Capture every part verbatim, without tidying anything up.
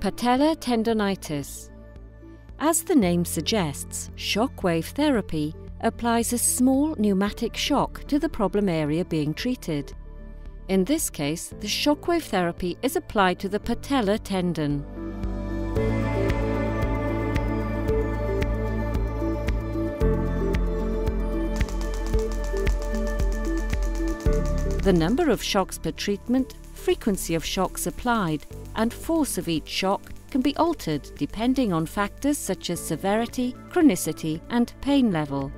Patellar tendonitis. As the name suggests, shockwave therapy applies a small pneumatic shock to the problem area being treated. In this case, the shockwave therapy is applied to the patellar tendon. The number of shocks per treatment, frequency of shocks applied, and force of each shock can be altered depending on factors such as severity, chronicity, and pain level.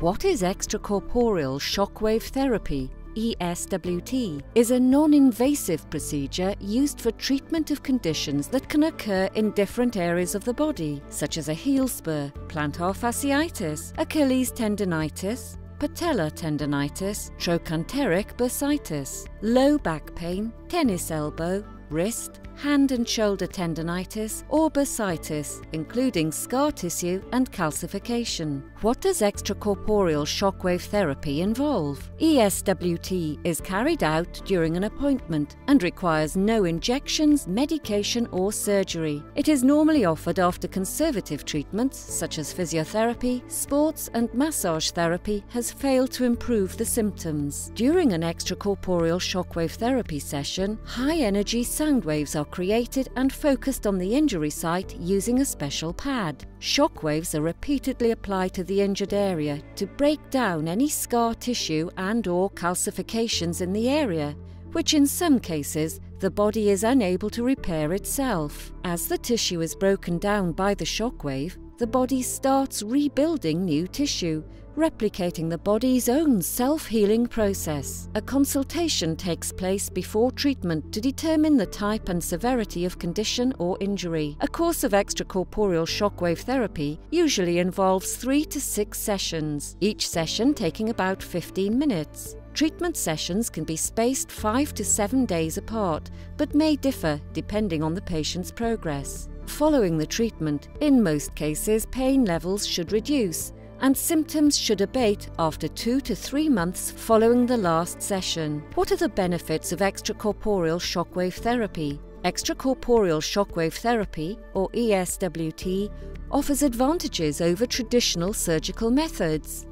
What is extracorporeal shockwave therapy, E S W T, is a non-invasive procedure used for treatment of conditions that can occur in different areas of the body, such as a heel spur, plantar fasciitis, Achilles tendinitis, patellar tendinitis, trochanteric bursitis, low back pain, tennis elbow, wrist, hand and shoulder tendinitis or bursitis, including scar tissue and calcification. What does extracorporeal shockwave therapy involve? E S W T is carried out during an appointment and requires no injections, medication or surgery. It is normally offered after conservative treatments such as physiotherapy, sports and massage therapy has failed to improve the symptoms. During an extracorporeal shockwave therapy session, high-energy sound waves are created and focused on the injury site using a special pad. Shock waves are repeatedly applied to the injured area to break down any scar tissue and/or calcifications in the area, which in some cases the body is unable to repair itself. As the tissue is broken down by the shock wave, the body starts rebuilding new tissue, replicating the body's own self-healing process. A consultation takes place before treatment to determine the type and severity of condition or injury. A course of extracorporeal shockwave therapy usually involves three to six sessions, each session taking about fifteen minutes. Treatment sessions can be spaced five to seven days apart, but may differ depending on the patient's progress. Following the treatment, in most cases, pain levels should reduce, and symptoms should abate after two to three months following the last session. What are the benefits of extracorporeal shockwave therapy? Extracorporeal shockwave therapy, or E S W T, offers advantages over traditional surgical methods.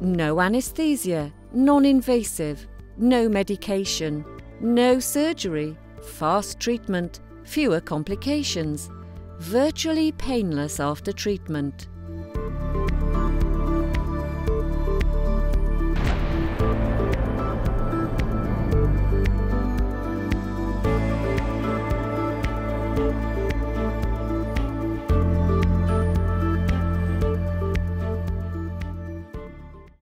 No anesthesia, non-invasive, no medication, no surgery, fast treatment, fewer complications, virtually painless after treatment. Thank you.